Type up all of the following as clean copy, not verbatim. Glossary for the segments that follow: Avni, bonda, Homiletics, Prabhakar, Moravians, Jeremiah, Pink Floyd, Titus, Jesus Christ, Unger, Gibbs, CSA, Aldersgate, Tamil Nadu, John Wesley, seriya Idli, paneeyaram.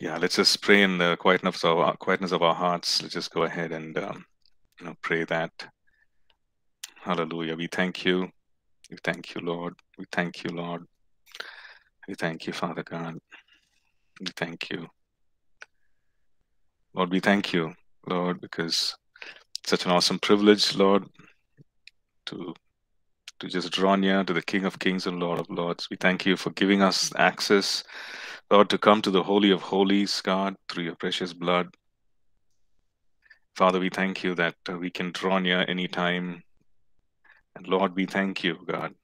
Yeah, let's just pray in the quietness of our hearts. Let's just go ahead and pray that. Hallelujah. We thank you. We thank you, Lord. We thank you, Lord. We thank you, Father God. We thank you. Lord, we thank you, Lord, because it's such an awesome privilege, Lord, to just draw near to the King of Kings and Lord of Lords. We thank you for giving us access, Lord, to come to the Holy of Holies, God, through your precious blood. Father, we thank you that we can draw near any time. And Lord, we thank you, God,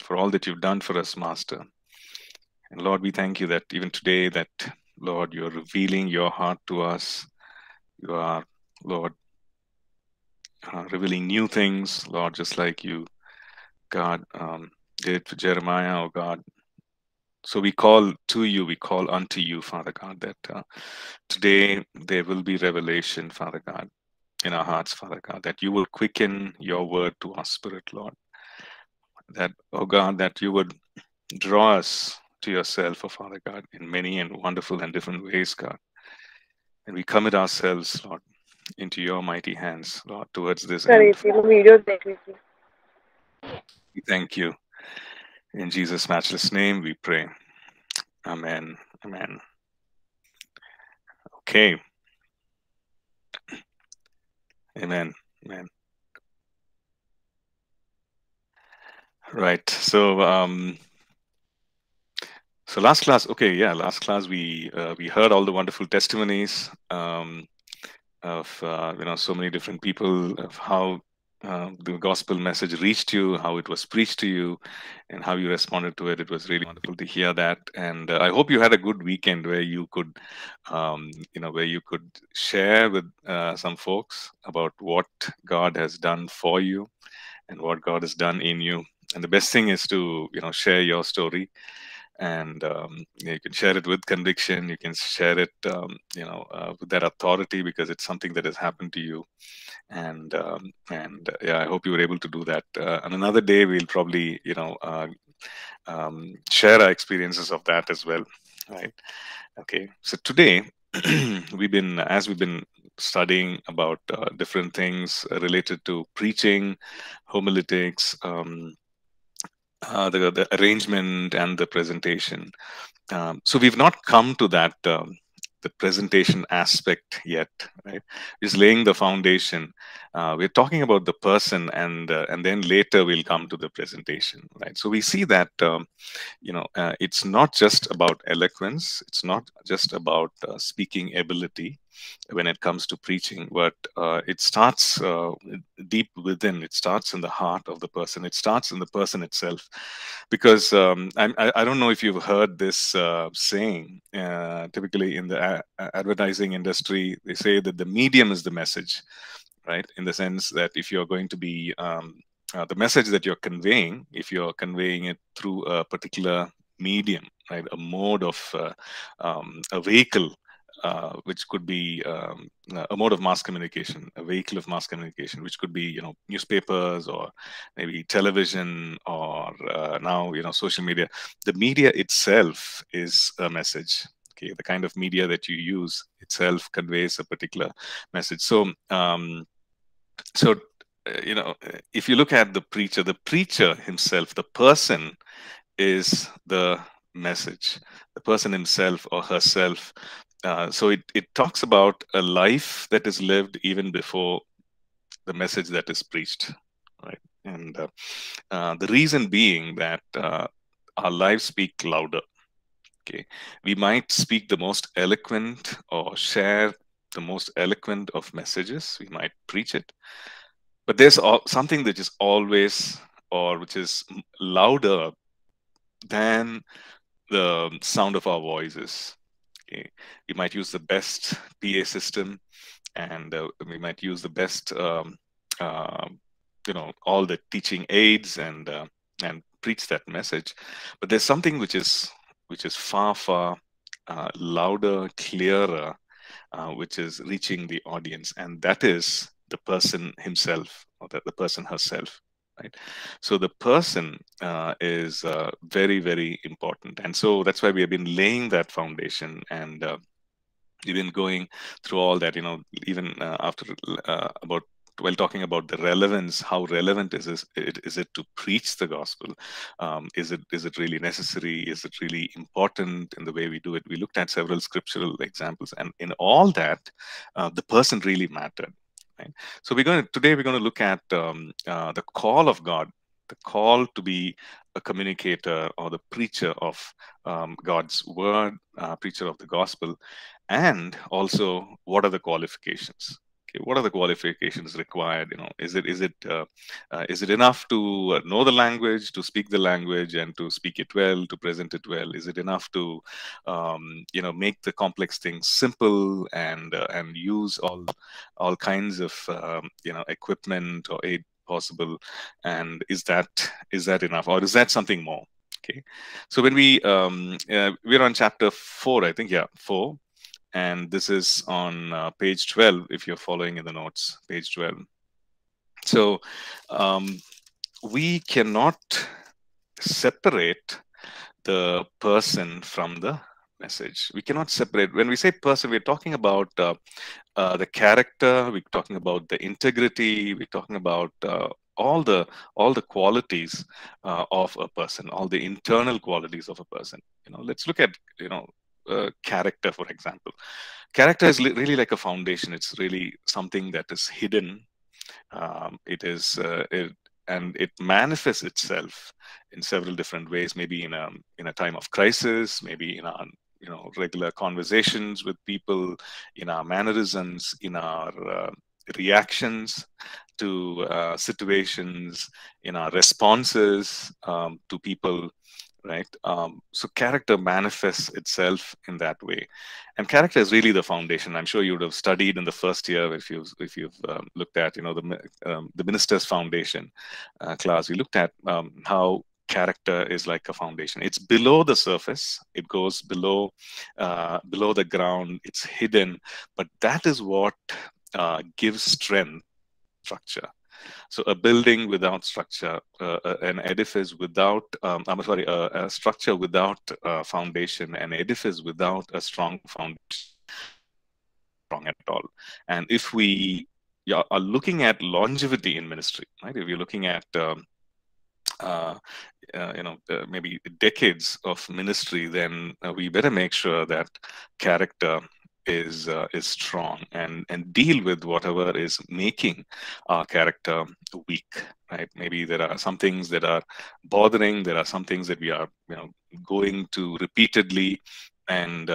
for all that you've done for us, Master. And Lord, we thank you that even today that, Lord, you're revealing your heart to us. You are, Lord, revealing new things, Lord, just like you, God, did for Jeremiah, oh God. So we call to you, we call unto you, Father God, that today there will be revelation, Father God, in our hearts, Father God, that you will quicken your word to our spirit, Lord. That, oh God, that you would draw us to yourself, oh Father God, in many and wonderful and different ways, God. And we commit ourselves, Lord, into your mighty hands, Lord, towards this end. We thank you. In Jesus' matchless name we pray. Amen. Amen. Okay. Amen. Amen. Right. So so last class, we heard all the wonderful testimonies of so many different people, of how the gospel message reached you, how it was preached to you, and how you responded to it. It was really wonderful to hear that, and I hope you had a good weekend where you could, where you could share with some folks about what God has done for you, and what God has done in you. And the best thing is to share your story. And you can share it with conviction. You can share it, with that authority, because it's something that has happened to you. And yeah, I hope you were able to do that. On another day, we'll probably, share our experiences of that as well, right? Okay. So today, we've been studying about different things related to preaching, homiletics. The arrangement and the presentation. So we've not come to that the presentation aspect yet, right? We're just laying the foundation. We're talking about the person, and then later we'll come to the presentation, right? So we see that it's not just about eloquence. It's not just about speaking ability when it comes to preaching, but it starts deep within. It starts in the heart of the person. It starts in the person itself, because I don't know if you've heard this saying. Typically in the advertising industry, they say that the medium is the message, right? In the sense that if you're going to be the message that you're conveying, if you're conveying it through a particular medium, right, a mode of a vehicle. Which could be a mode of mass communication, a vehicle of mass communication, which could be, newspapers or maybe television or now, social media. The media itself is a message. Okay, the kind of media that you use itself conveys a particular message. So, if you look at the preacher himself, the person is the message, the person himself or herself. So it talks about a life that is lived even before the message that is preached, right? And the reason being that our lives speak louder. Okay, we might speak the most eloquent or share the most eloquent of messages. We might preach it, but there's something that is always, or which is louder than the sound of our voices. Okay. We might use the best PA system, and we might use the best, all the teaching aids, and preach that message. But there's something which is far louder, clearer, which is reaching the audience, and that is the person himself, or the person herself. right? So the person is very, very important. And so that's why we have been laying that foundation, and we've been going through all that, you know, even while talking about the relevance, how relevant is it to preach the gospel? Is it really necessary? Is it really important in the way we do it? We looked at several scriptural examples, and in all that, the person really mattered. Right? So today we're going to look at the call of God, the call to be a communicator or the preacher of God's word, preacher of the gospel, and also what are the qualifications? What are the qualifications required? You know, is it enough to know the language, to speak the language, and to speak it well, to present it well? Is it enough to, you know, make the complex things simple and use all kinds of you know, equipment or aid possible? And is that enough, or is that something more? Okay, so when we're on chapter 4, I think, yeah, 4. And this is on page 12, if you're following in the notes, page 12. So we cannot separate the person from the message. We cannot separate. When we say person, we're talking about the character, we're talking about the integrity, we're talking about all the qualities of a person, all the internal qualities of a person. You know, let's look at, you know, character, for example. Character is really like a foundation. It's really something that is hidden. It manifests itself in several different ways. Maybe in a time of crisis, maybe in our, you know, regular conversations with people, in our mannerisms, in our reactions to situations, in our responses to people. Right. So character manifests itself in that way, and character is really the foundation. I'm sure you would have studied in the first year, if you've looked at, you know, the minister's foundation class. We looked at how character is like a foundation. It's below the surface. It goes below the ground. It's hidden, but that is what gives strength, structure. So a building without structure, an edifice without, I'm sorry, a structure without foundation, an edifice without a strong foundation, strong at all. And if we are looking at longevity in ministry, right? If you're looking at, you know, maybe decades of ministry, then we better make sure that character is strong, and deal with whatever is making our character weak, right? Maybe there are some things that are bothering, there are some things that we are, you know, going to repeatedly and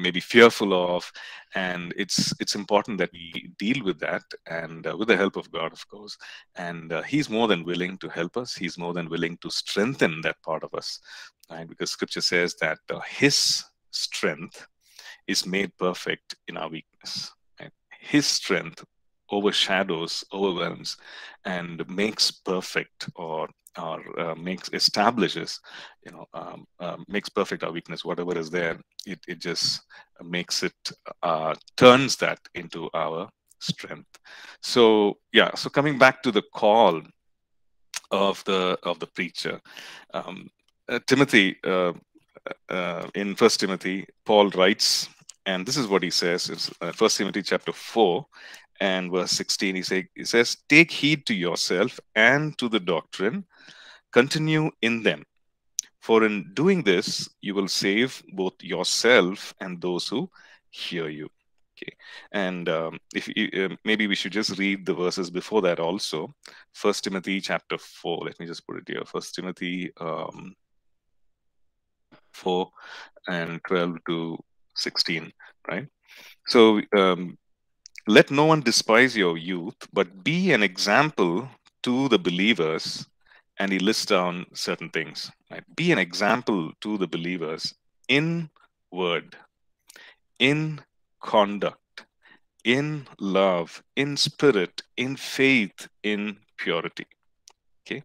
maybe fearful of, and it's important that we deal with that, and with the help of God, of course, and he's more than willing to help us. He's more than willing to strengthen that part of us, right? Because scripture says that his strength is made perfect in our weakness. Right? His strength overshadows, overwhelms, and makes perfect, or establishes, you know, makes perfect our weakness. Whatever is there, it just makes it, turns that into our strength. So yeah. So coming back to the call of the preacher, Timothy. In 1 Timothy, Paul writes, and this is what he says. It's 1 Timothy chapter 4 and verse 16. He says, "Take heed to yourself and to the doctrine. Continue in them. For in doing this, you will save both yourself and those who hear you." Okay. And if you, maybe we should just read the verses before that also. 1 Timothy chapter 4. Let me just put it here. 1 Timothy 4 and 12 to 16, right? So let no one despise your youth, but be an example to the believers. And he lists down certain things, right? Be an example to the believers in word, in conduct, in love, in spirit, in faith, in purity. Okay.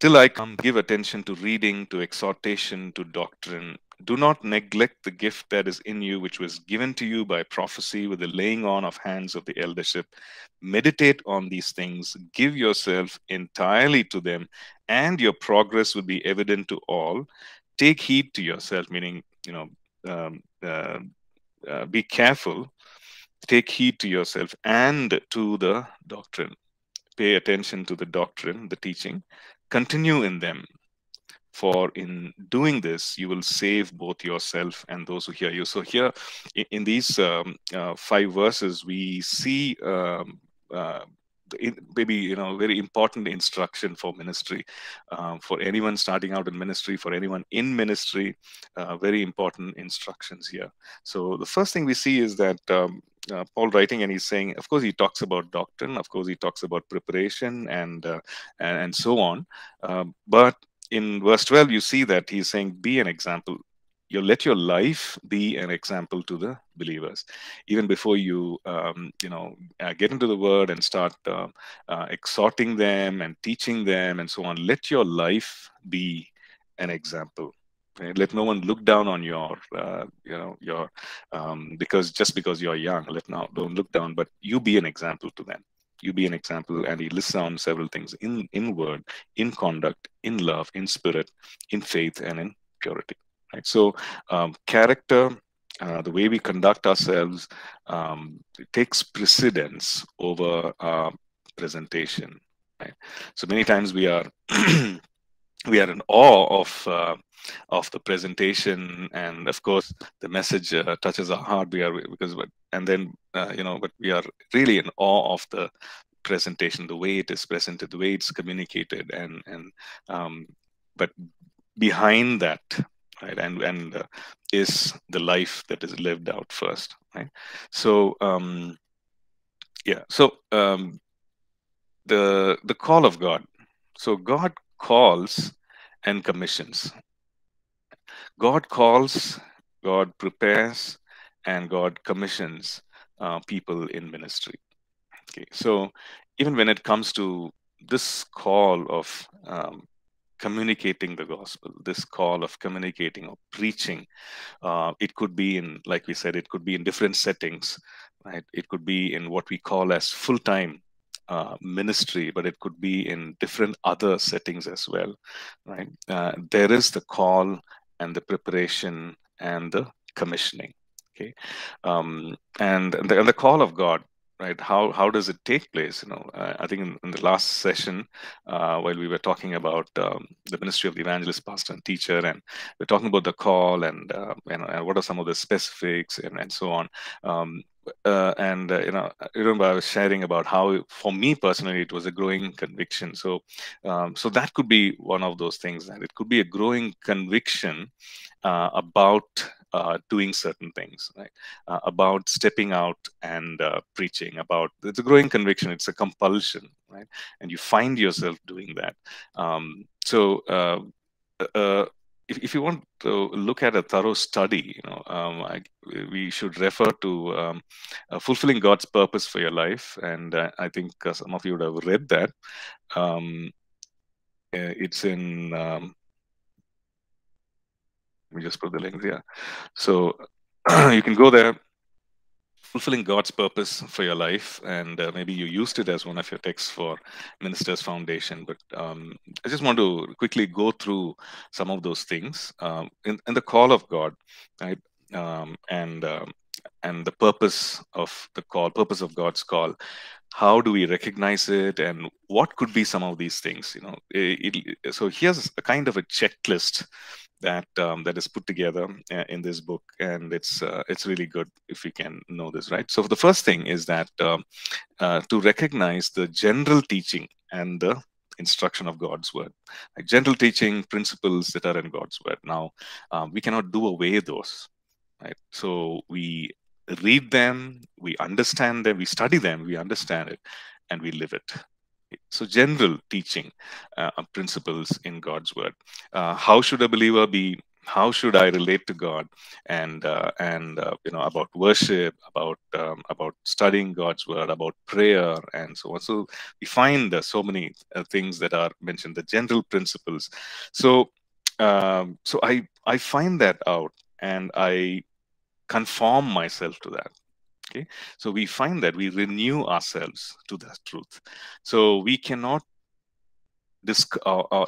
Till I come, give attention to reading, to exhortation, to doctrine. Do not neglect the gift that is in you, which was given to you by prophecy with the laying on of hands of the eldership. Meditate on these things. Give yourself entirely to them, and your progress will be evident to all. Take heed to yourself, meaning, be careful. Take heed to yourself and to the doctrine. Pay attention to the doctrine, the teaching. Continue in them. For in doing this, you will save both yourself and those who hear you. So here, in these 5 verses, we see maybe very important instruction for ministry, for anyone starting out in ministry, for anyone in ministry. Very important instructions here. So the first thing we see is that Paul writing, and he's saying, of course, he talks about doctrine. Of course, he talks about preparation and so on. But in verse 12, you see that he's saying, be an example. You let your life be an example to the believers. Even before you, get into the word and start exhorting them and teaching them and so on, let your life be an example. Right? Let no one look down on your, because just because you're young, don't look down, but you be an example to them. You be an example, and he lists down several things in word, in conduct, in love, in spirit, in faith, and in purity. Right? So character, the way we conduct ourselves, takes precedence over our presentation. Right? So many times we are in awe of the presentation, and of course the message touches our heart. But we are really in awe of the presentation, the way it is presented, the way it's communicated, but behind that, right, and is the life that is lived out first, right? So the call of God. So God calls and commissions. God calls, God prepares, and God commissions people in ministry. Okay, so even when it comes to this call of communicating the gospel, this call of communicating or preaching, it could be in, like we said, it could be in different settings, right? It could be in what we call as full-time ministry, but it could be in different other settings as well, right? There is the call and the preparation and the commissioning, okay? And the call of God, right? How does it take place? I think in the last session, while we were talking about the ministry of the evangelist, pastor, and teacher, and we're talking about the call and what are some of the specifics and so on. Remember I was sharing about how, for me personally, it was a growing conviction. So, so that could be one of those things. That it could be a growing conviction about doing certain things, right? About stepping out and preaching. About, it's a growing conviction. It's a compulsion, right? And you find yourself doing that. If you want to look at a thorough study, we should refer to Fulfilling God's Purpose for Your Life. And I think some of you would have read that. It's in, let me just put the link there. So you can go there. Fulfilling God's Purpose for Your Life, and maybe you used it as one of your texts for Ministers Foundation, but I just want to quickly go through some of those things in the call of God, right? And the purpose of the call, purpose of God's call. How do we recognize it, and what could be some of these things? So here's a kind of a checklist that that is put together in this book, and it's really good if you can know this, right? So the first thing is that to recognize the general teaching and the instruction of God's word, like general teaching principles that are in God's word. Now we cannot do away those, right? So we read them, we understand them, we study them, we understand it, and we live it. So general teaching principles in God's word. How should a believer be? How should I relate to God? And about worship, about studying God's word, about prayer, and so on. So we find so many things that are mentioned, the general principles. So So I find that out and I conform myself to that. Okay, so we find that we renew ourselves to that truth. So we cannot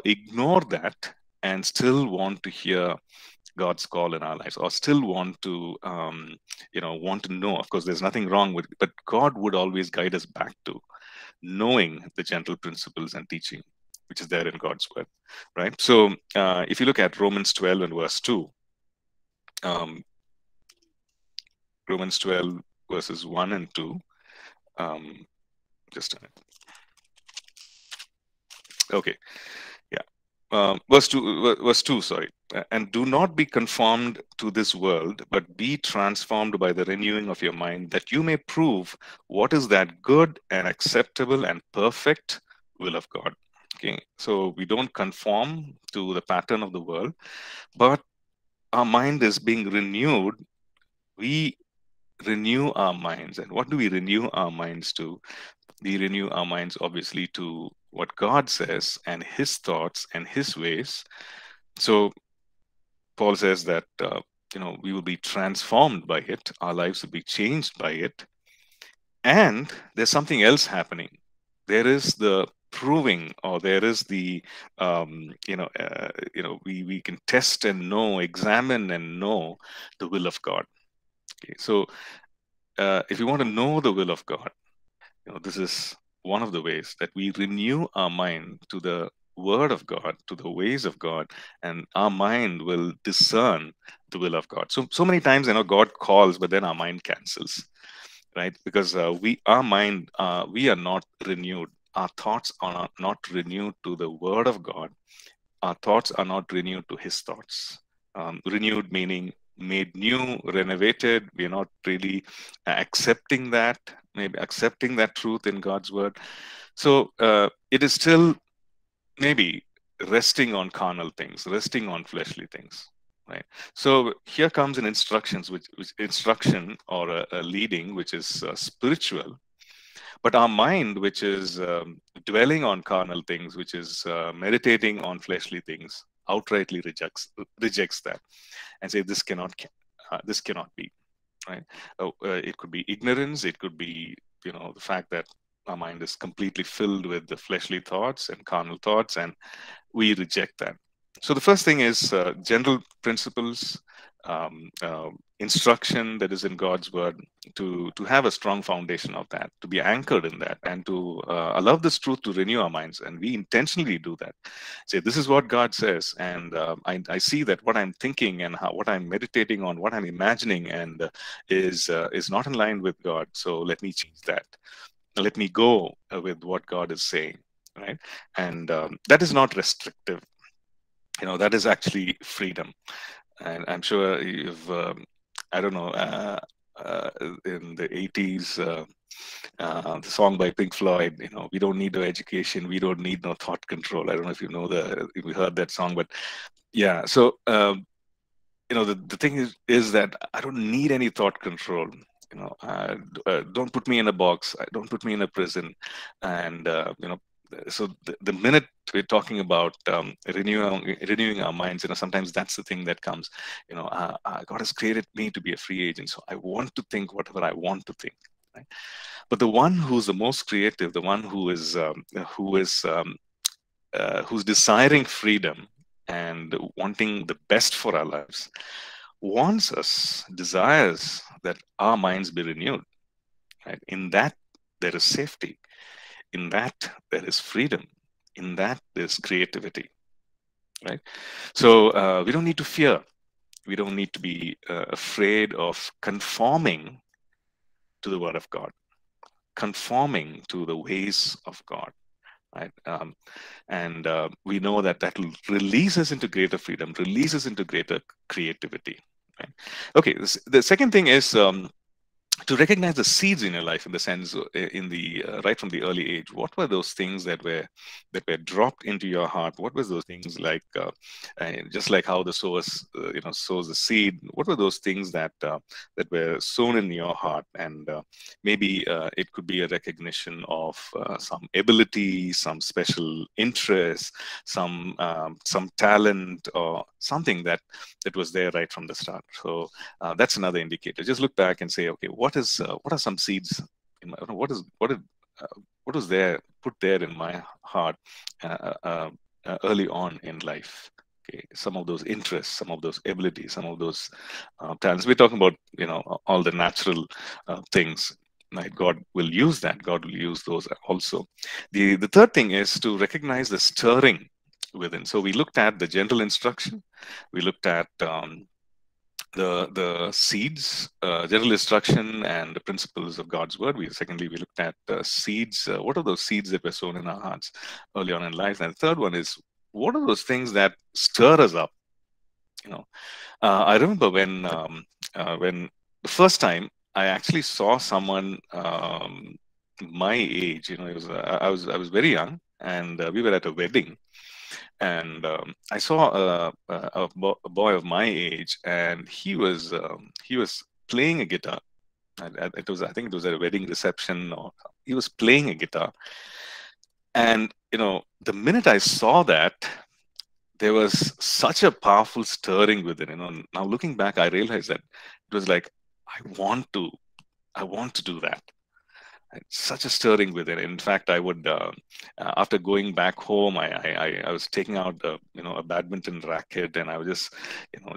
ignore that and still want to hear God's call in our lives, or still want to, want to know. Of course, there's nothing wrong with it, but God would always guide us back to knowing the gentle principles and teaching which is there in God's word, right? So if you look at Romans 12 and verse 2, Romans 12 verses 1 and 2, just a minute. Okay, yeah, verse 2, sorry. And do not be conformed to this world, but be transformed by the renewing of your mind, that you may prove what is that good and acceptable and perfect will of God. Okay, so we don't conform to the pattern of the world, but our mind is being renewed. We renew our minds. And what do we renew our minds to? We renew our minds, obviously, to what God says and his thoughts and his ways. So Paul says that, we will be transformed by it. Our lives will be changed by it. And there's something else happening. There is the proving, or there is the, we can test and know, examine and know the will of God. Okay, so if you want to know the will of God, this is one of the ways that we renew our mind to the word of God, to the ways of God, and our mind will discern the will of God. So many times, God calls, but then our mind cancels, right? Because we are not renewed. Our thoughts are not renewed to the word of God. Our thoughts are not renewed to his thoughts. Renewed meaning made new, renovated. We're not really accepting that, maybe accepting that truth in God's word. So it is still maybe resting on carnal things, resting on fleshly things, right? So here comes an instruction or a leading, which is spiritual. But our mind, which is dwelling on carnal things, which is meditating on fleshly things, outrightly rejects that and say, this cannot be, right? It could be ignorance. It could be, the fact that our mind is completely filled with the fleshly thoughts and carnal thoughts, and we reject that. So the first thing is general principles, instruction that is in God's word, to have a strong foundation of that, to be anchored in that, and to allow this truth to renew our minds. And we intentionally do that. Say, this is what God says, and I see that what I'm thinking and what I'm meditating on, what I'm imagining, and is not in line with God. So let me change that. Let me go with what God is saying, right? And that is not restrictive. That is actually freedom. And I'm sure you've, in the 80s, the song by Pink Floyd, we don't need no education, we don't need no thought control. I don't know if if you heard that song, but yeah. So, the thing is that I don't need any thought control. Don't put me in a box. Don't put me in a prison. And, so the minute we're talking about renewing our minds, sometimes that's the thing that comes. God has created me to be a free agent, so I want to think whatever I want to think. Right? But the one who's the most creative, the one who's desiring freedom and wanting the best for our lives, desires that our minds be renewed. Right? In that there is safety. In that, there is freedom. In that, there's creativity, right? So we don't need to fear. We don't need to be afraid of conforming to the word of God, conforming to the ways of God, right? We know that will release us into greater freedom, release us into greater creativity, right? Okay, the second thing is to recognize the seeds in your life, in the sense, in the right from the early age, what were those things that were dropped into your heart? What was those things like? Just like how the sower, sows the seed. What were those things that were sown in your heart? And maybe it could be a recognition of some ability, some special interest, some talent, or something that was there right from the start. So that's another indicator. Just look back and say, okay, what are some seeds in my, what is there put there in my heart early on in life? Okay, some of those interests, some of those abilities, some of those talents. We're talking about all the natural things. Right? God will use that. God will use those also. The third thing is to recognize the stirring within. So we looked at the general instruction. We looked at the seeds, general instruction, and the principles of God's word. Secondly, we looked at seeds. What are those seeds that were sown in our hearts early on in life? And the third one is, what are those things that stir us up? I remember when the first time I actually saw someone my age. It was I was very young, and we were at a wedding. And I saw a boy of my age, and he was playing a guitar. I think it was at a wedding reception, or he was playing a guitar. And the minute I saw that, there was such a powerful stirring within. Now looking back, I realized that it was like, I want to do that. Such a stirring within. In fact, I would, after going back home, I was taking out, a badminton racket, and I was just,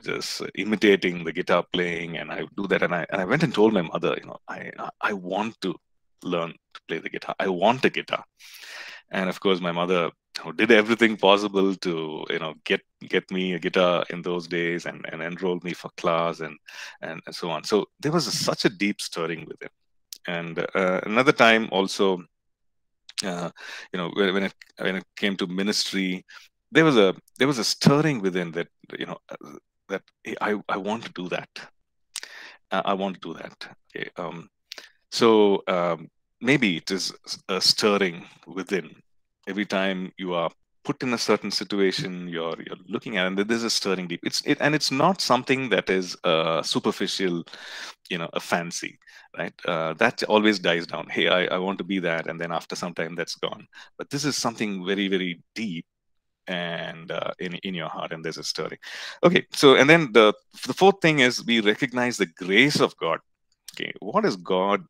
just imitating the guitar playing, and I would do that. And I went and told my mother, I want to learn to play the guitar. I want a guitar. And of course, my mother did everything possible to, get me a guitar in those days, and enrolled me for class, and so on. So there was such a deep stirring within. And another time also, when it came to ministry, there was a stirring within that, that I want to do that. I want to do that. Okay. So maybe it is a stirring within. Every time you are put in a certain situation, you're looking at, and there's a stirring deep. It's not something that is superficial, a fancy, right? That always dies down. Hey, I want to be that, and then after some time, that's gone. But this is something very, very deep, and in your heart, and there's a stirring. Okay, so and then the fourth thing is we recognize the grace of God. Okay, what is God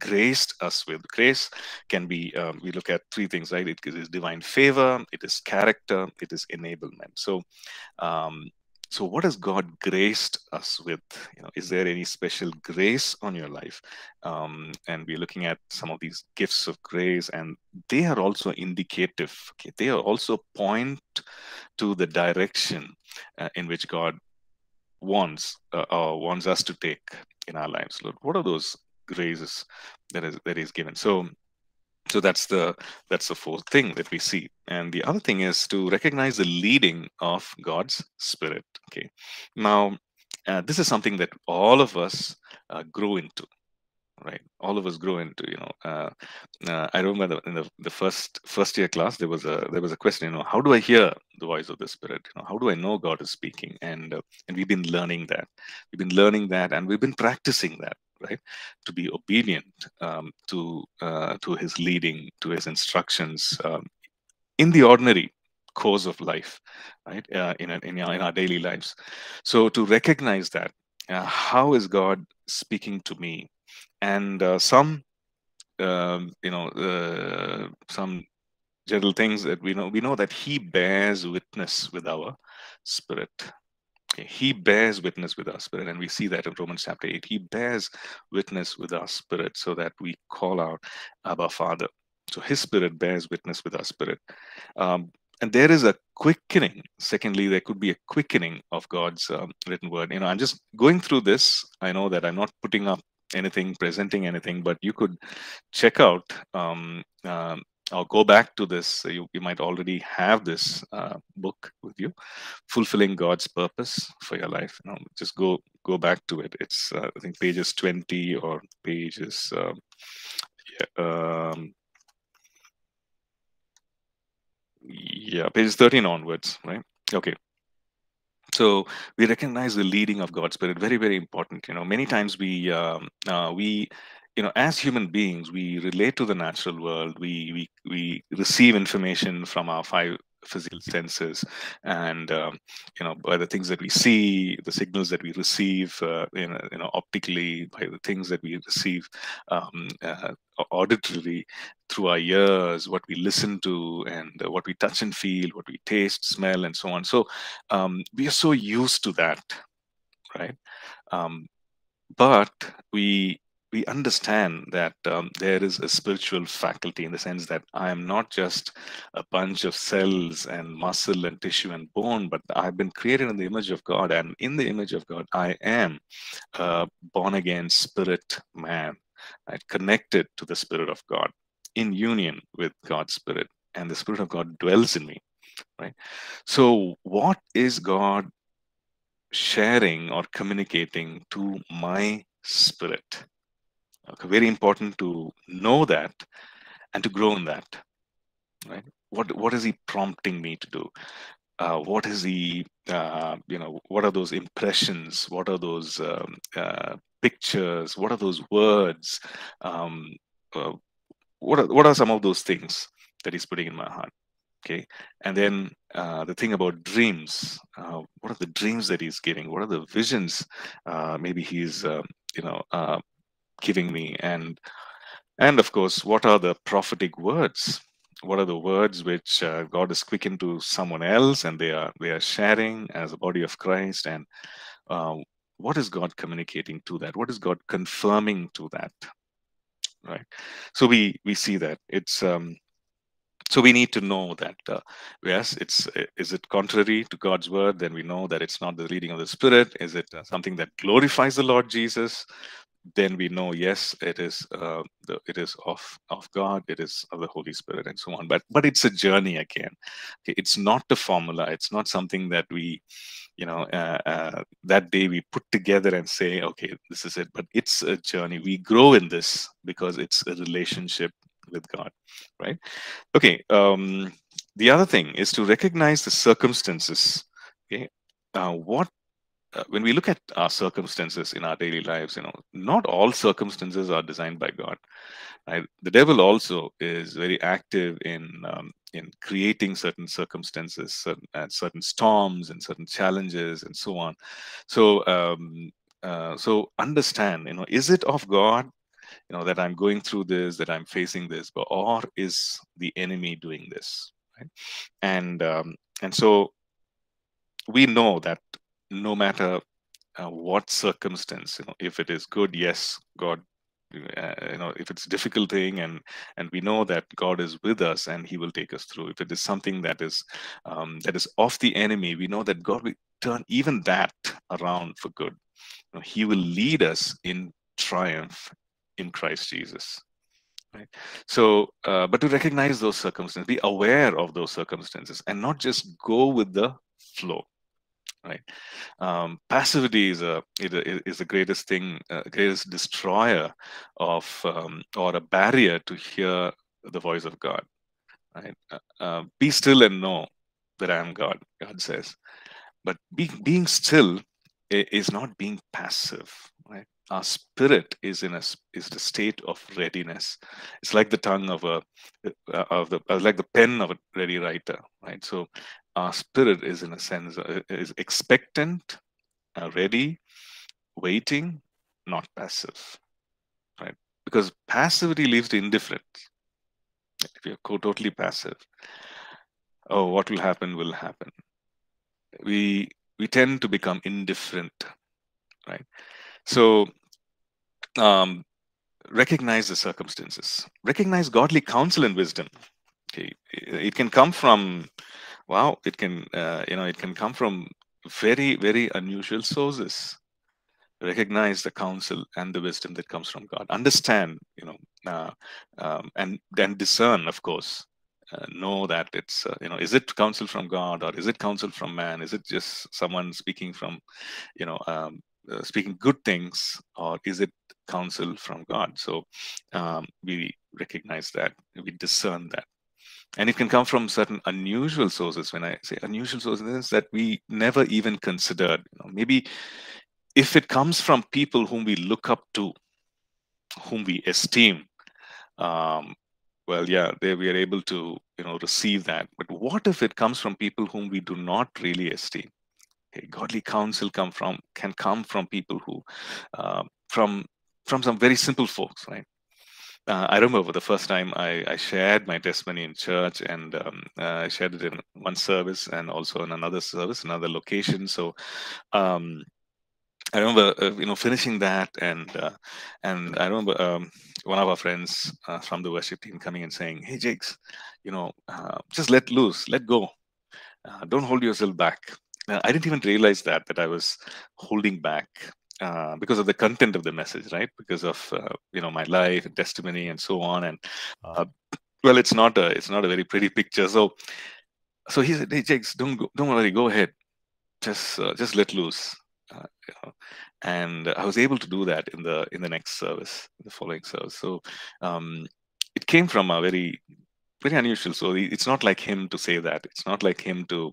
graced us with? Grace can be, we look at three things, right? It is divine favor, it is character, it is enablement. So so what has God graced us with? Is there any special grace on your life? And we're looking at some of these gifts of grace, and they are also indicative. Okay, they are also point to the direction in which God wants us to take in our lives. Lord, what are those graces that is given? So that's the fourth thing that we see. And the other thing is to recognize the leading of God's Spirit. Okay, now this is something that all of us grow into, right? All of us grow into. I remember in the first year class, there was a question, how do I hear the voice of the Spirit? How do I know God is speaking? And we've been learning that, and we've been practicing that, right? To be obedient to his leading, to his instructions in the ordinary course of life, right? In our daily lives. So to recognize that, how is God speaking to me? And some general things that we know that he bears witness with our spirit. He bears witness with our spirit, and we see that in Romans chapter 8. He bears witness with our spirit, so that we call out, Abba, Father. So his spirit bears witness with our spirit. And there is a quickening. Secondly, there could be a quickening of God's written word. I'm just going through this. I know that I'm not putting up anything, presenting anything, but you could check out or go back to this. You might already have this book with you, Fulfilling God's Purpose for Your Life. You know, just go back to it. It's I think pages 20 or pages. Pages 13 onwards, right? Okay. So we recognize the leading of God's Spirit. Very, very important. You know, many times we as human beings, we relate to the natural world. We receive information from our five physical senses, and by the things that we see, the signals that we receive, optically, by the things that we receive auditorily, through our ears, what we listen to, and what we touch and feel, what we taste, smell, and so on. So we are so used to that, right? But we understand that there is a spiritual faculty, in the sense that I am not just a bunch of cells and muscle and tissue and bone, but I've been created in the image of God, and in the image of God, I am a born-again spirit man, right? Connected to the Spirit of God, in union with God's Spirit, and the Spirit of God dwells in me, right? So what is God sharing or communicating to my spirit? Okay, very important to know that and to grow in that, right? What is he prompting me to do? What is he, what are those impressions? What are those pictures? What are those words? What are some of those things that he's putting in my heart? Okay, and then the thing about dreams. What are the dreams that he's giving? What are the visions? Maybe he's, giving me, and of course, what are the prophetic words? What are the words which God is quickened to someone else, and they are sharing as a body of Christ? And what is God communicating to that? What is God confirming to that? Right. So we see that it's so we need to know that yes, is it contrary to God's word? Then we know that it's not the leading of the Spirit. Is it something that glorifies the Lord Jesus? Then we know, yes, it is of God, it is of the Holy Spirit, and so on. But it's a journey again. Okay, it's not a formula. It's not something that we, that day we put together and say, okay, this is it. But it's a journey. We grow in this because it's a relationship with God, right? Okay. The other thing is to recognize the circumstances. Okay, when we look at our circumstances in our daily lives, not all circumstances are designed by God. Right? The devil also is very active in creating certain circumstances, certain storms, and certain challenges, and so on. So, so understand, is it of God, that I'm going through this, that I'm facing this, or is the enemy doing this? Right? And so we know that. No matter what circumstance, if it is good, yes, God, if it's a difficult thing, and we know that God is with us and he will take us through. If it is something that is of the enemy, we know that God will turn even that around for good. He will lead us in triumph in Christ Jesus. Right? So, but to recognize those circumstances, be aware of those circumstances, and not just go with the flow. Right, passivity is the greatest thing, greatest destroyer of or a barrier to hear the voice of God. Right, be still and know that I am God. God says, but being still is not being passive. Right, our spirit is the state of readiness. It's like the tongue of the pen of a ready writer. Right, so. Our spirit is, in a sense, is expectant, ready, waiting, not passive, right? Because passivity leads to indifference. If you're totally passive, oh, what will happen will happen. We tend to become indifferent, right? So recognize the circumstances. Recognize godly counsel and wisdom. Okay, it can come from. Wow, it can come from very, very unusual sources. Recognize the counsel and the wisdom that comes from God. Understand, and then discern, of course, know that it's, is it counsel from God or is it counsel from man? Is it just someone speaking from, speaking good things, or is it counsel from God? So we recognize that, we discern that. And it can come from certain unusual sources. When I say unusual sources, that we never even considered. Maybe if it comes from people whom we look up to, whom we esteem, well, yeah, we are able to, receive that. But what if it comes from people whom we do not really esteem? Okay, godly counsel can come from people who, from some very simple folks, right? I remember the first time I shared my testimony in church, and I shared it in one service and also in another service, another location. So I remember, finishing that, and I remember one of our friends from the worship team coming and saying, "Hey, Jakes, just let loose, let go, don't hold yourself back." Now, I didn't even realize that I was holding back. Because of the content of the message, right? Because of my life and testimony and so on, and well, it's not a very pretty picture. So he said, "Hey, Jakes, don't worry, go ahead, just let loose." And I was able to do that in the next service, the following service. So it came from a very, very unusual. So it's not like him to say that. It's not like him to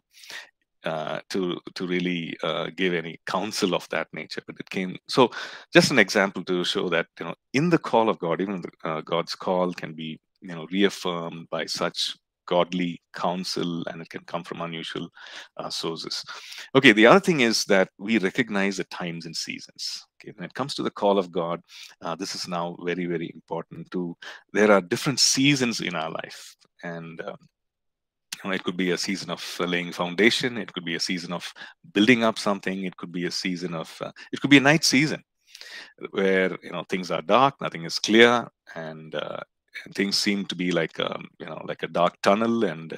really give any counsel of that nature, but it came. So just an example to show that, in the call of God, even God's call can be, reaffirmed by such godly counsel, and it can come from unusual sources. Okay, the other thing is that we recognize the times and seasons. Okay, when it comes to the call of God, this is now very, very important too. There are different seasons in our life, and it could be a season of laying foundation. It could be a season of building up something. It could be a season of, it could be a night season where, things are dark, nothing is clear, and things seem to be like, like a dark tunnel. And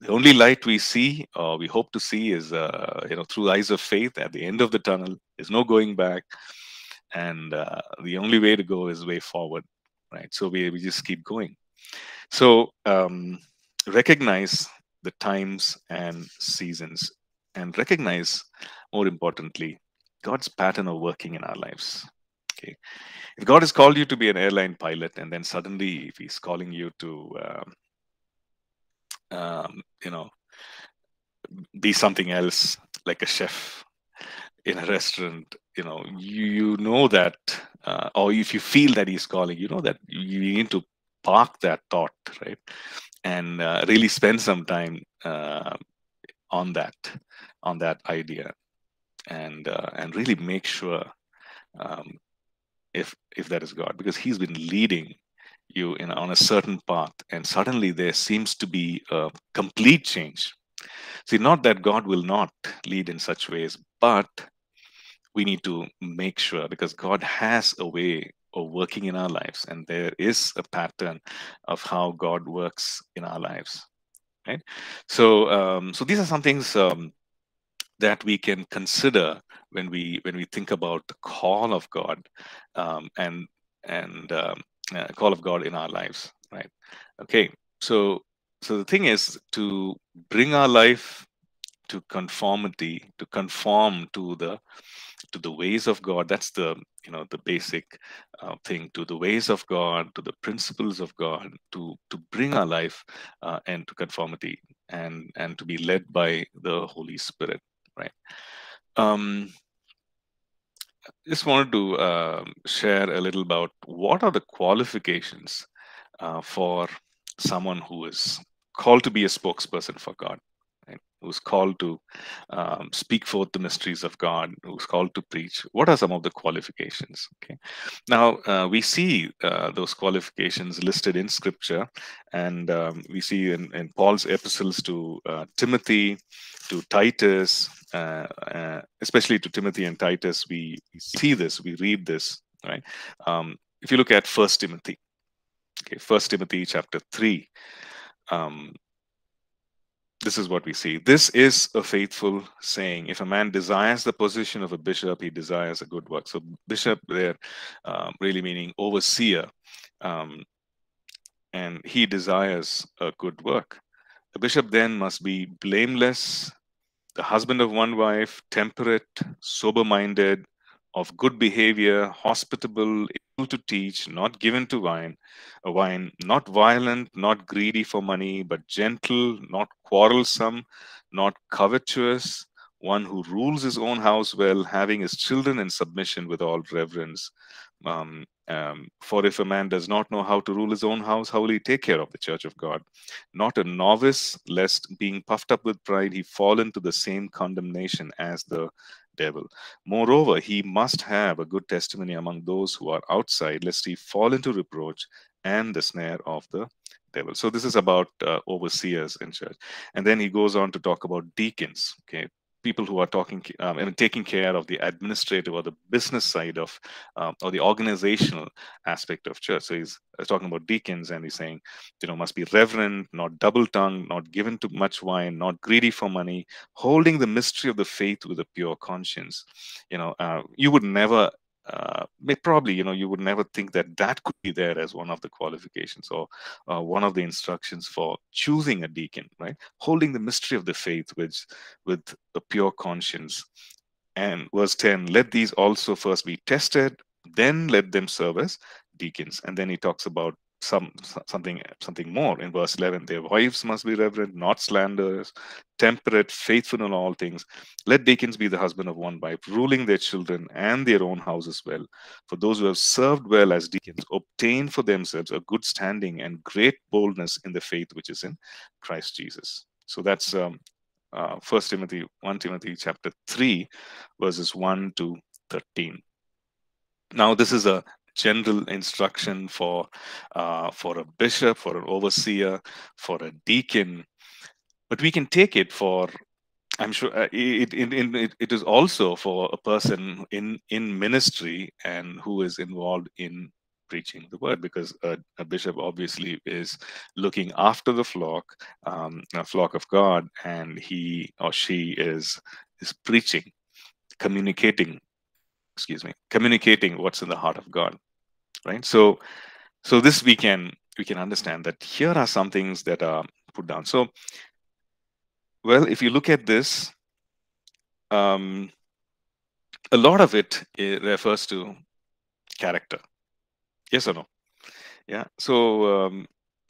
the only light we see, or we hope to see, is, through eyes of faith at the end of the tunnel. There's no going back. And the only way to go is way forward, right? So we just keep going. So recognize the times and seasons, and recognize, more importantly, God's pattern of working in our lives. Okay, if God has called you to be an airline pilot, and then suddenly, if He's calling you to, be something else, like a chef in a restaurant, you know that, or if you feel that He's calling, that you need to park that thought, right? And really spend some time on that idea, and really make sure if that is God, because He's been leading you on a certain path, and suddenly there seems to be a complete change. See, not that God will not lead in such ways, but we need to make sure, because God has a way or working in our lives, and there is a pattern of how God works in our lives, right? So, so these are some things that we can consider when we think about the call of God, and call of God in our lives, right? Okay, so the thing is to bring our life to conformity, to conform to the ways of God. That's the the basic thing, to the ways of God, to the principles of God, to bring our life into conformity, and to be led by the Holy Spirit, right? Just wanted to share a little about what are the qualifications for someone who is called to be a spokesperson for God, who's called to speak forth the mysteries of God, who's called to preach. What are some of the qualifications? Okay, now we see those qualifications listed in Scripture, and we see in Paul's epistles to Timothy, to Titus, especially to Timothy and Titus, we see this, we read this, right? If you look at 1 Timothy, okay, 1 Timothy chapter 3, this is what we see. "This is a faithful saying. If a man desires the position of a bishop, he desires a good work." So bishop there really meaning overseer and he desires a good work. The bishop then must be blameless, the husband of one wife, temperate, sober-minded, of good behavior, hospitable, able to teach, not given to wine, not violent, not greedy for money, but gentle, not quarrelsome, not covetous, one who rules his own house well, having his children in submission with all reverence. For if a man does not know how to rule his own house, how will he take care of the church of God? Not a novice, lest being puffed up with pride, he fall into the same condemnation as the devil. Moreover, he must have a good testimony among those who are outside, lest he fall into reproach and the snare of the devil. So this is about overseers in church. And then he goes on to talk about deacons, okay? People who are taking care of the administrative or the business side of, or the organizational aspect of church. So he's talking about deacons, and he's saying, you know, must be reverent, not double-tongued, not given to much wine, not greedy for money, holding the mystery of the faith with a pure conscience. You know, you would never, probably, you know, you would never think that that could be there as one of the qualifications or one of the instructions for choosing a deacon, right? Holding the mystery of the faith with a pure conscience. And verse 10, let these also first be tested, then let them serve as deacons. And then he talks about something more in verse 11. Their wives must be reverent, not slanderers, temperate, faithful in all things. Let deacons be the husband of one wife, ruling their children and their own houses well. For those who have served well as deacons obtain for themselves a good standing and great boldness in the faith which is in Christ Jesus. So that's 1 Timothy chapter 3, verses 1 to 13. Now this is a general instruction for a bishop, for an overseer, for a deacon, but we can take it for, I'm sure it is also for a person in ministry and who is involved in preaching the word, because a bishop obviously is looking after the flock, a flock of God, and he or she is preaching, communicating what's in the heart of God, right? So this we can understand that here are some things that are put down. So, well, if you look at this, a lot of it refers to character. Yes or no? Yeah. So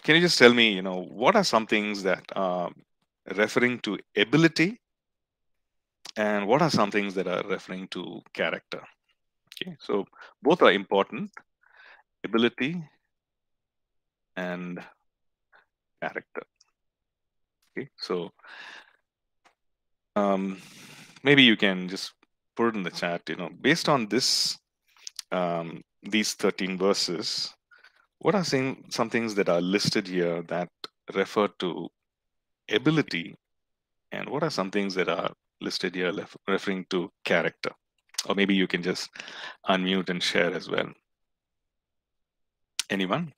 can you just tell me, you know, what are some things that are referring to ability, and what are some things that are referring to character? Okay, so both are important, ability and character. Okay, so maybe you can just put it in the chat, you know, based on this, these 13 verses, what are some things that are listed here that refer to ability, and what are some things that are listed here referring to character? Or maybe you can just unmute and share as well. Anyone?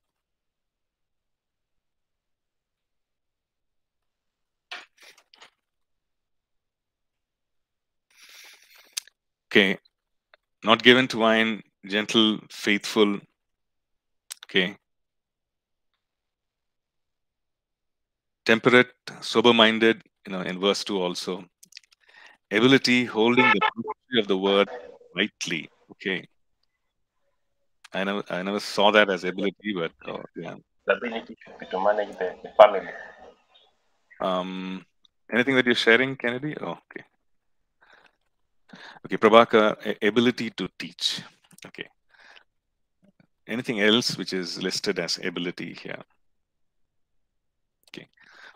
Okay, not given to wine, gentle, faithful. Okay, temperate, sober-minded, you know, in verse 2 also. Ability, holding the mystery of the word rightly. Okay, I never saw that as ability, but oh, yeah. The ability should be to manage the family. Anything that you're sharing, Kennedy? Oh, okay. Okay, Prabhakar, ability to teach. Okay. Anything else which is listed as ability here? Okay.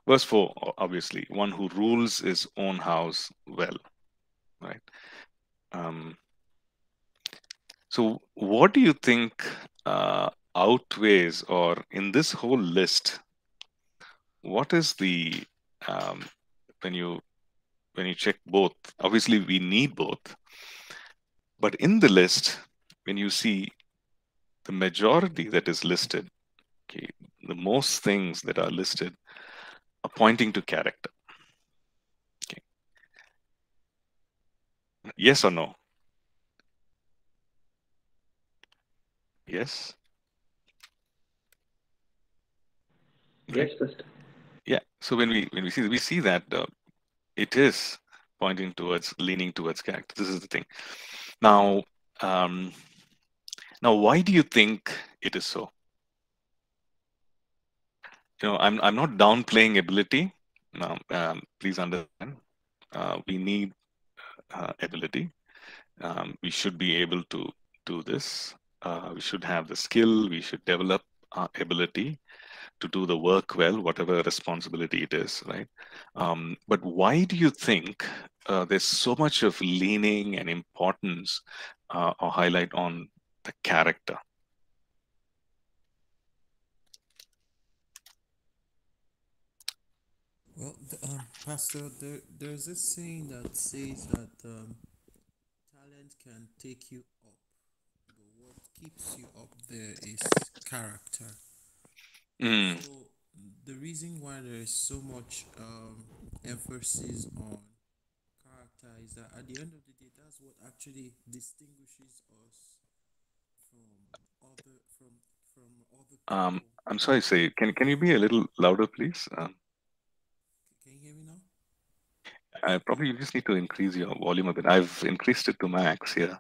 Verse 4, obviously, one who rules his own house well, right? So what do you think outweighs, or in this whole list, what is the, when you check both, obviously we need both, but in the list, when you see the majority that is listed, okay, the most things that are listed, pointing to character. Okay. Yes or no? Yes. Yes, sister. Yeah. So when we see that it is pointing towards, leaning towards character. This is the thing. Now, now, why do you think it is so? You know, I'm not downplaying ability. Now, please understand, we need ability. We should be able to do this. We should have the skill. We should develop our ability to do the work well, whatever responsibility it is, right? But why do you think there's so much of leaning and importance or highlight on the character? Well, Pastor, there's this saying that says that talent can take you up, but what keeps you up there is character. Mm. So the reason why there is so much emphasis on character is that at the end of the day, that's what actually distinguishes us from other people. I'm sorry, say, can you be a little louder, please? Can you hear me now? Probably you just need to increase your volume a bit. I've increased it to max here.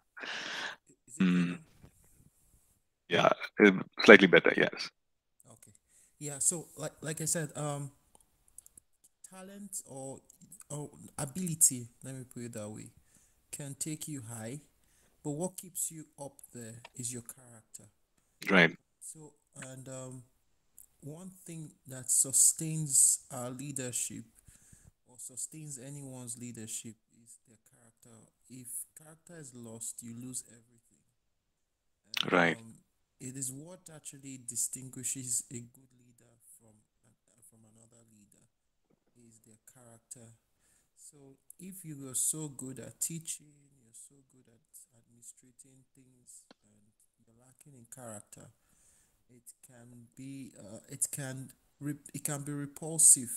Mm. Yeah, slightly better, yes. Okay. Yeah, so like I said, talent or ability, let me put it that way, can take you high, but what keeps you up there is your character. Right. So, and one thing that sustains our leadership or sustains anyone's leadership is their character. If character is lost, you lose everything. And, right. It is what actually distinguishes a good leader from another leader is their character. So if you are so good at teaching, you're so good at administrating things, and you're lacking in character, it can be repulsive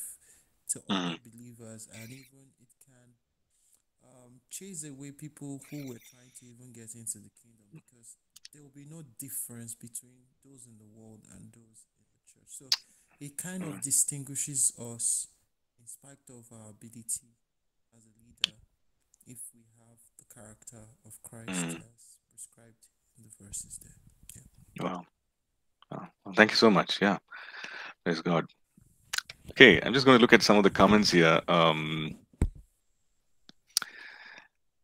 to other believers, and even it can chase away people who were trying to even get into the kingdom, because there will be no difference between those in the world and those in the church. So it kind of distinguishes us in spite of our ability as a leader if we have the character of Christ as prescribed in the verses there. Yeah. Wow. Well, thank you so much. Yeah, praise God. Okay, I'm just going to look at some of the comments here.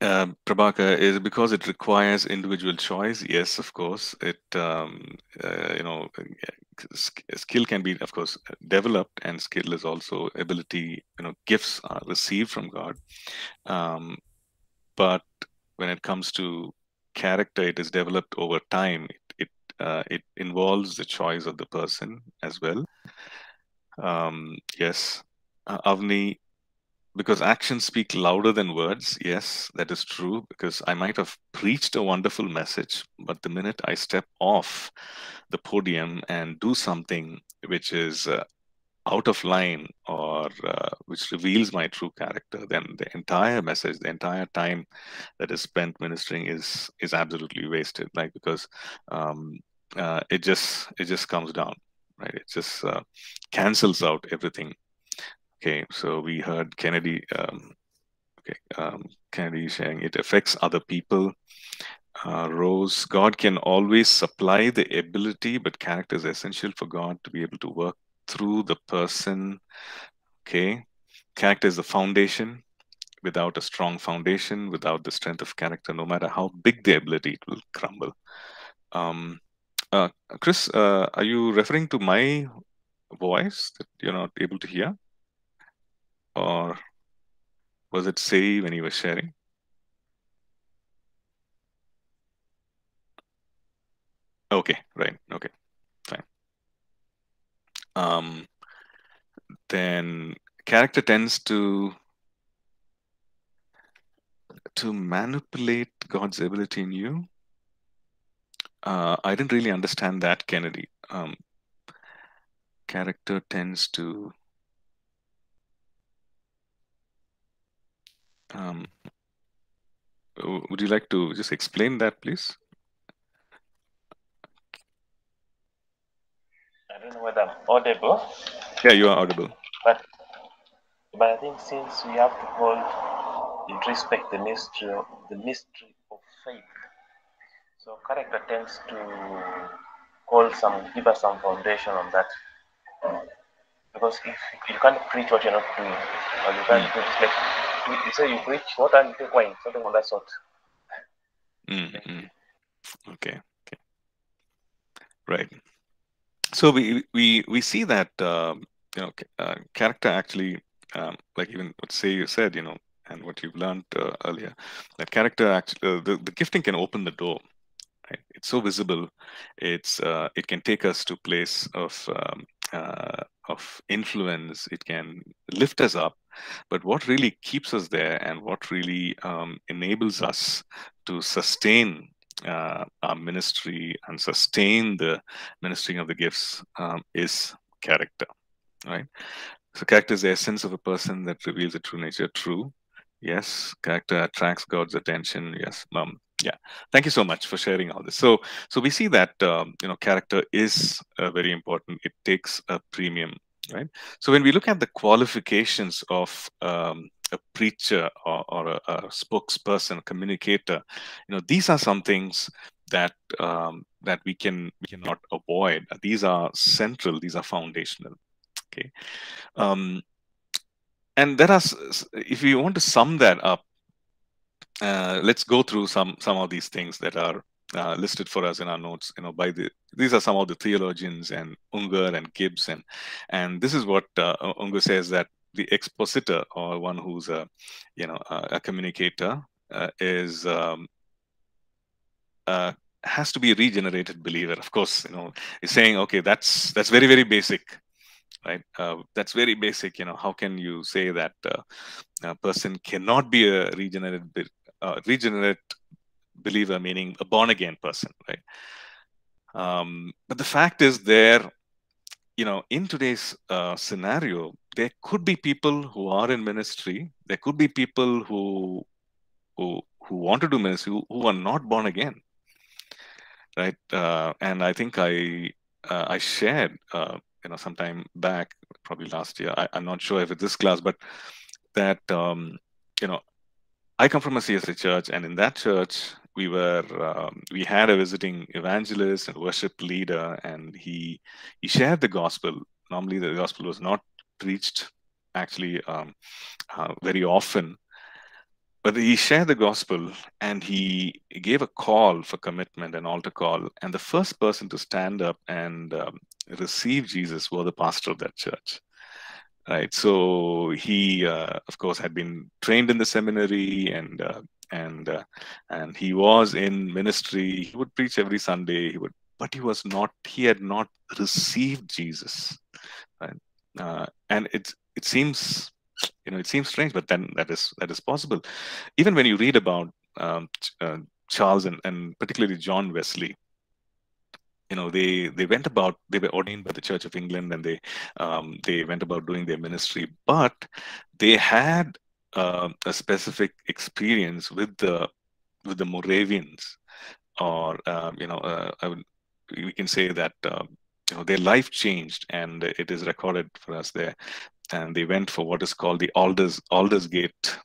Prabhakar, is it because it requires individual choice? Yes, of course. It you know, skill can be, of course, developed, and skill is also ability. You know, gifts are received from God. But when it comes to character, it is developed over time. It involves the choice of the person as well. Yes, Avni, because actions speak louder than words. Yes, that is true, because I might have preached a wonderful message, but the minute I step off the podium and do something which is out of line or which reveals my true character, then the entire message, the entire time that is spent ministering is absolutely wasted. Like, because it just comes down, right? It just cancels out everything. Okay, so we heard Kennedy. Kennedy saying it affects other people. Rose, God can always supply the ability, but character is essential for God to be able to work through the person. Okay, character is the foundation. Without a strong foundation, without the strength of character, no matter how big the ability, it will crumble. Chris, are you referring to my voice that you're not able to hear, or was it Say when you were sharing? Okay, right. Okay, fine. Then character tends to manipulate God's ability in you. I didn't really understand that, Kennedy. Character tends to would you like to just explain that, please? I don't know whether I'm audible. Yeah, you are audible. But I think since we have to hold in respect the mystery of faith, so character tends to give us some foundation on that. Because if you can't preach what you're not doing, or you can't preach, like you say you preach water and take wine, something of that sort. Okay. Right. So we see that character actually, like even what you said, and what you've learned earlier, that character actually, the gifting can open the door. Right? It's so visible. It's it can take us to place of influence. It can lift us up. But what really keeps us there, and what really enables us to sustain our ministry and sustain the ministering of the gifts, is character. Right? So character is the essence of a person that reveals the true nature. True. Yes. Character attracts God's attention. Yes. Yeah. Thank you so much for sharing all this. So we see that character is very important. It takes a premium, right? So when we look at the qualifications of a preacher or a spokesperson, a communicator, these are some things that that we cannot avoid. These are central. These are foundational. Okay, and there are. If you want to sum that up, let's go through some of these things that are listed for us in our notes. These are some of the theologians, and Unger and Gibbs, and this is what Unger says, that the expositor, or one who's a communicator, is has to be a regenerated believer. Of course, he's saying, okay, that's very, very basic. Right, that's very basic. How can you say that a person cannot be a regenerate believer, meaning a born again person, right? But the fact is, in today's scenario, there could be people who are in ministry. There could be people who want to do ministry who are not born again, right? And I think I shared. Sometime back, probably last year, I'm not sure if it's this class, but that, I come from a CSA church, and in that church, we had a visiting evangelist and worship leader, and he shared the gospel. Normally, the gospel was not preached actually very often, but he shared the gospel, and he gave a call for commitment, an altar call, and the first person to stand up and receive Jesus were the pastor of that church, right? So he, of course, had been trained in the seminary, and he was in ministry. He would preach every Sunday. But he had not received Jesus, right? And it seems, it seems strange, but then that is possible. Even when you read about Charles and particularly John Wesley. They went about. They were ordained by the Church of England, and they went about doing their ministry. But they had a specific experience with the Moravians, or we can say that their life changed, and it is recorded for us there. And they went for what is called the Aldersgate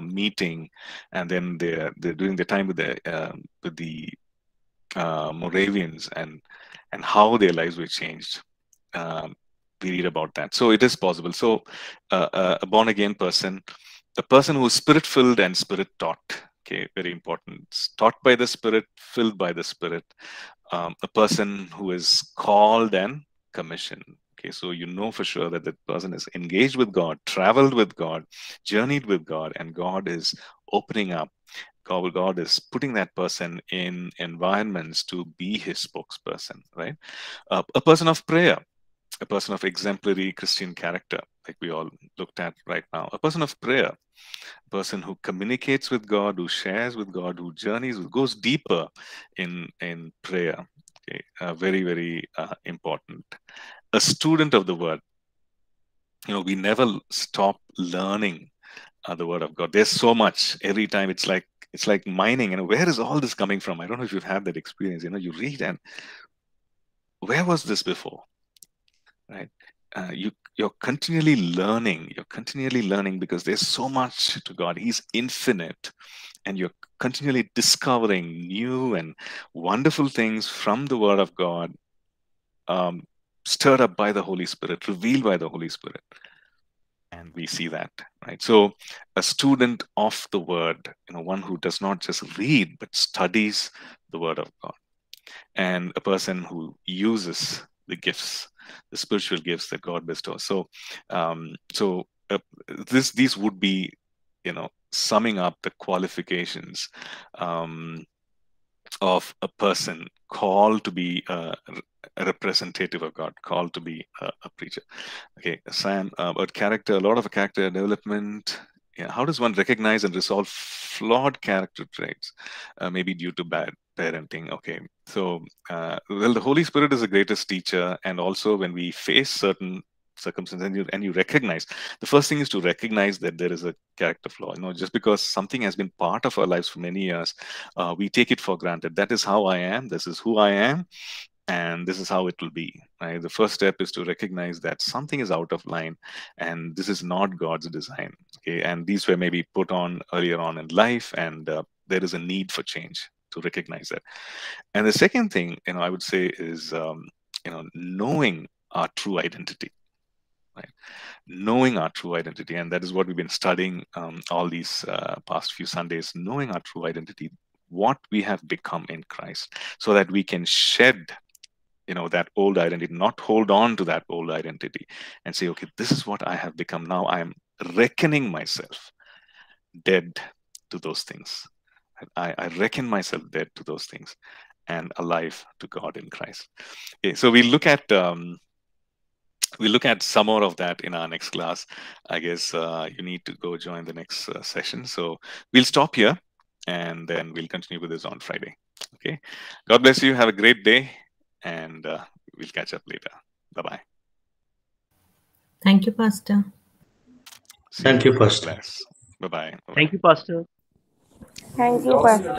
meeting, and then they're doing their time with the Moravians, and how their lives were changed. We read about that. So it is possible. So a born again person, a person who is spirit filled and spirit taught. Okay, very important. It's taught by the Spirit, filled by the Spirit. A person who is called and commissioned. Okay, so you know for sure that that person is engaged with God, traveled with God, journeyed with God, and God is opening up. God is putting that person in environments to be his spokesperson, right? A person of prayer, a person of exemplary Christian character, like we all looked at right now. A person of prayer, a person who communicates with God, who shares with God, who journeys, who goes deeper in prayer. Okay, very, very important. A student of the Word. We never stop learning the Word of God. There's so much. Every time it's like mining, and where is all this coming from? I don't know if you've had that experience. You read, and where was this before, right? you're continually learning. You're continually learning because there's so much to God. He's infinite, and you're continually discovering new and wonderful things from the Word of God, stirred up by the Holy Spirit, revealed by the Holy Spirit. And we see that, right? So a student of the Word, one who does not just read, but studies the Word of God. And a person who uses the gifts, the spiritual gifts that God bestows. So, these would be, summing up the qualifications of a person called to be a representative of God, called to be a preacher. Okay, Sam, about character, a lot of character development. Yeah, how does one recognize and resolve flawed character traits, maybe due to bad parenting? Okay, so well, the Holy Spirit is the greatest teacher, and also when we face certain circumstances and you recognize, the first thing is to recognize that there is a character flaw. Just because something has been part of our lives for many years, we take it for granted. That is how I am. This is who I am. And this is how it will be, right? The first step is to recognize that something is out of line and this is not God's design, okay? And these were maybe put on earlier on in life, and there is a need for change, to recognize that. And the second thing, I would say is, knowing our true identity, right? Knowing our true identity, and that is what we've been studying all these past few Sundays, knowing our true identity, what we have become in Christ, so that we can shed that old identity, not hold on to that old identity and say, okay, this is what I have become. Now I am reckoning myself dead to those things. I reckon myself dead to those things and alive to God in Christ. Okay, so we look at some more of that in our next class. I guess you need to go join the next session. So we'll stop here and then we'll continue with this on Friday. Okay, God bless you. Have a great day. And we'll catch up later. Bye-bye. Thank you, Pastor. Thank you, Pastor. Bye-bye. Thank you, Pastor. Thank you, Pastor.